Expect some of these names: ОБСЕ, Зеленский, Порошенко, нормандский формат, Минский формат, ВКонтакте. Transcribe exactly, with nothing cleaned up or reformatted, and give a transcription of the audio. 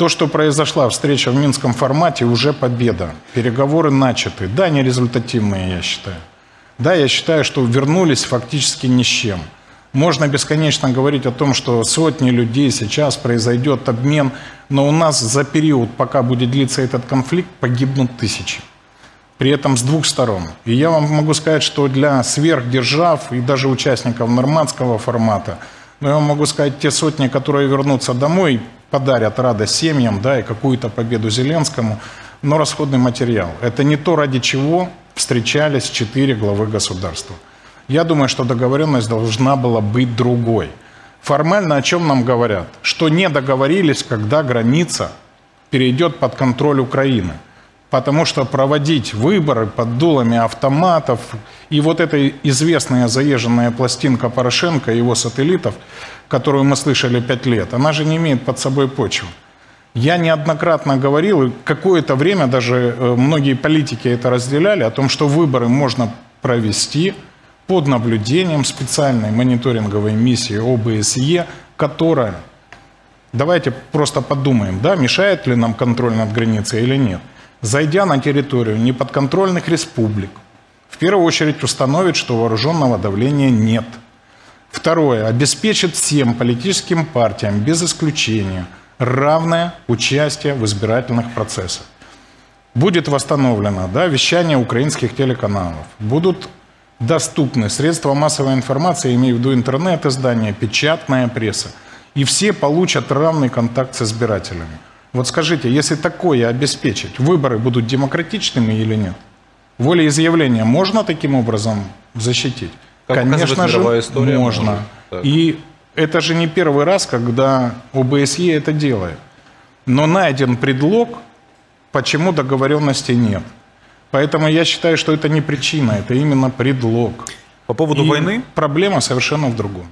То, что произошла встреча в Минском формате, уже победа. Переговоры начаты. Да, они результативные, я считаю. Да, я считаю, что вернулись фактически ни с чем. Можно бесконечно говорить о том, что сотни людей сейчас произойдет обмен, но у нас за период, пока будет длиться этот конфликт, погибнут тысячи. При этом с двух сторон. И я вам могу сказать, что для сверхдержав и даже участников нормандского формата, но я вам могу сказать, те сотни, которые вернутся домой, подарят радость семьям, да, и какую-то победу Зеленскому, но расходный материал. Это не то, ради чего встречались четыре главы государства. Я думаю, что договоренность должна была быть другой. Формально о чем нам говорят? Что не договорились, когда граница перейдет под контроль Украины. Потому что проводить выборы под дулами автоматов и вот эта известная заезженная пластинка Порошенко и его сателлитов, которую мы слышали пять лет, она же не имеет под собой почвы. Я неоднократно говорил, и какое-то время даже многие политики это разделяли, о том, что выборы можно провести под наблюдением специальной мониторинговой миссии о бэ эс е, которая, давайте просто подумаем, да, мешает ли нам контроль над границей или нет. Зайдя на территорию неподконтрольных республик, в первую очередь установит, что вооруженного давления нет. Второе. Обеспечит всем политическим партиям, без исключения, равное участие в избирательных процессах. Будет восстановлено, да, вещание украинских телеканалов. Будут доступны средства массовой информации, имею в виду интернет-издания, печатная пресса. И все получат равный контакт с избирателями. Вот скажите, если такое обеспечить, выборы будут демократичными или нет? Волеизъявление можно таким образом защитить? Как Конечно же, можно. Может, И это же не первый раз, когда о бэ эс е это делает. Но найден предлог, почему договоренности нет. Поэтому я считаю, что это не причина, это именно предлог. По поводу И войны? Проблема совершенно в другом.